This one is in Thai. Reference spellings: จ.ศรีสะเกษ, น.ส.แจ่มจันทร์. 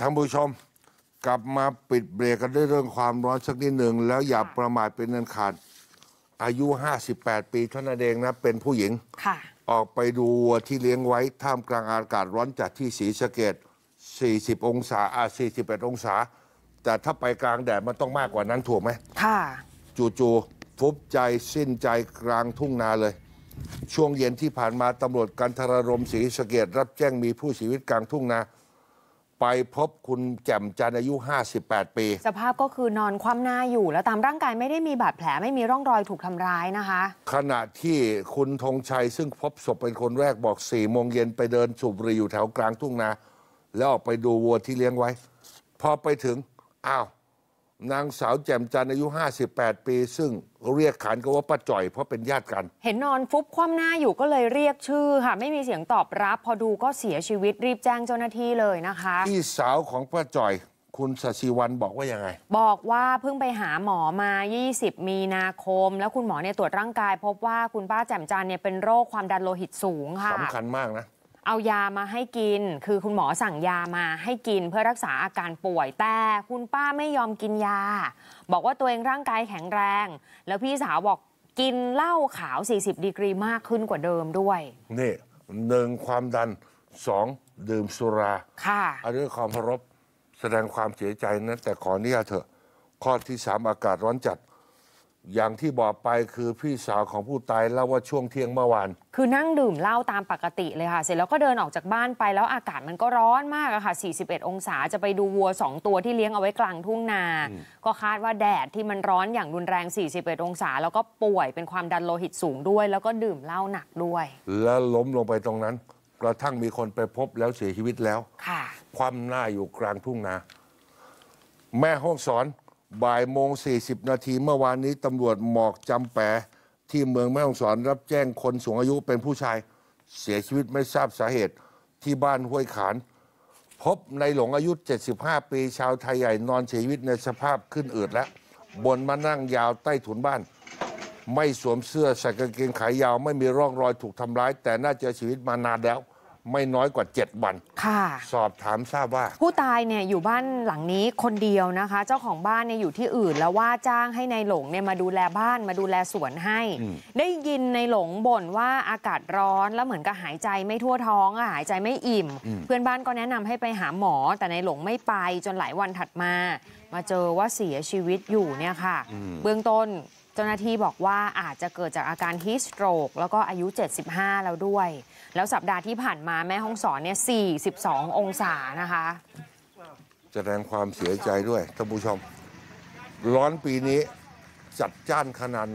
ท่านผู้ชมกลับมาปิดเบรกกันด้วยเรื่องความร้อนสักนิดหนึ่งแล้วอย่าประมาทเป็นอันขาดอายุ58ปีเท่านั้นเองนะเป็นผู้หญิงออกไปดูวัวที่เลี้ยงไว้ท่ามกลางอากาศร้อนจัดที่ศรีสะเกษ40องศา41องศาแต่ถ้าไปกลางแดดมันต้องมากกว่านั้นถูกไหมค่ะจู่ๆฟุบใจสิ้นใจกลางทุ่งนาเลยช่วงเย็นที่ผ่านมาตำรวจกันทรารมศรีสะเกษรับแจ้งมีผู้เสียชีวิตกลางทุ่งนาไปพบคุณแจ่มจันอายุ58ปีสภาพก็คือนอนคว่ำหน้าอยู่แล้วตามร่างกายไม่ได้มีบาดแผลไม่มีร่องรอยถูกทำร้ายนะคะขณะที่คุณธงชัยซึ่งพบศพเป็นคนแรกบอก4โมงเย็นไปเดินสูบบุหรี่อยู่แถวกลางทุ่งนาแล้วออกไปดูวัวที่เลี้ยงไว้พอไปถึงอ้าวนางสาวแจ่มจันอายุ58ปีซึ่งเรียกขานกันว่าป้าจ่อยเพราะเป็นญาติกันเห็นนอนฟุบคว่ำหน้าอยู่ก็เลยเรียกชื่อค่ะไม่มีเสียงตอบรับพอดูก็เสียชีวิตรีบแจ้งเจ้าหน้าที่เลยนะคะพี่สาวของป้าจ่อยคุณศศิวรรณบอกว่ายังไงบอกว่าเพิ่งไปหาหมอมา20มีนาคมแล้วคุณหมอเนี่ยตรวจร่างกายพบว่าคุณป้าแจ่มจันเนี่ยเป็นโรคความดันโลหิตสูงค่ะสำคัญมากนะเอายามาให้กินคือคุณหมอสั่งยามาให้กินเพื่อรักษาอาการป่วยแต่คุณป้าไม่ยอมกินยาบอกว่าตัวเองร่างกายแข็งแรงแล้วพี่สาวบอกกินเหล้าขาว40ดีกรีมากขึ้นกว่าเดิมด้วยนี่หนึ่งความดัน2ดื่มสุราค่ะด้วยความเคารพแสดงความเสียใจนะแต่ขออนุญาตเถอะข้อที่3อากาศร้อนจัดอย่างที่บอกไปคือพี่สาวของผู้ตายเล่าว่าช่วงเที่ยงเมื่อวานคือนั่งดื่มเหล้าตามปกติเลยค่ะเสร็จแล้วก็เดินออกจากบ้านไปแล้วอากาศมันก็ร้อนมากอะค่ะ41องศาจะไปดูวัว2ตัวที่เลี้ยงเอาไว้กลางทุ่งนาก็คาดว่าแดดที่มันร้อนอย่างรุนแรง41องศาแล้วก็ป่วยเป็นความดันโลหิตสูงด้วยแล้วก็ดื่มเหล้าหนักด้วยแล้วล้มลงไปตรงนั้นกระทั่งมีคนไปพบแล้วเสียชีวิตแล้วค่ะคว่ำหน้าอยู่กลางทุ่งนาแม่ห้องสอนบ่ายโมง40นาทีเมื่อวานนี้ตำรวจหมอกจำแปะที่เมืองแม่ฮ่องสอนรับแจ้งคนสูงอายุเป็นผู้ชายเสียชีวิตไม่ทราบสาเหตุที่บ้านห้วยขานพบในหลงอายุ75ปีชาวไทยใหญ่นอนเสียชีวิตในสภาพขึ้นอืดและบนมานั่งยาวใต้ถุนบ้านไม่สวมเสื้อใส่กางเกงขายาวไม่มีร่องรอยถูกทำร้ายแต่น่าจะชีวิตมานานแล้วไม่น้อยกว่า7วันค่ะสอบถามทราบว่าผู้ตายเนี่ยอยู่บ้านหลังนี้คนเดียวนะคะเจ้าของบ้านเนี่ยอยู่ที่อื่นแล้วว่าจ้างให้ในหลงเนี่ยมาดูแลบ้านมาดูแลสวนให้ได้ยินในหลงบ่นว่าอากาศร้อนแล้วเหมือนกับหายใจไม่ทั่วท้องหายใจไม่อิ่มเพื่อนบ้านก็แนะนำให้ไปหาหมอแต่ในหลงไม่ไปจนหลายวันถัดมาเจอว่าเสียชีวิตอยู่เนี่ยค่ะเบื้องต้นเจ้าหน้าที่บอกว่าอาจจะเกิดจากอาการฮีสโตรกแล้วก็อายุ75แล้วด้วยแล้วสัปดาห์ที่ผ่านมาแม่ฮ่องสอนเนี่ย42องศานะคะแสดงความเสียใจด้วยท่านผู้ชมร้อนปีนี้จัดจ้านขนาด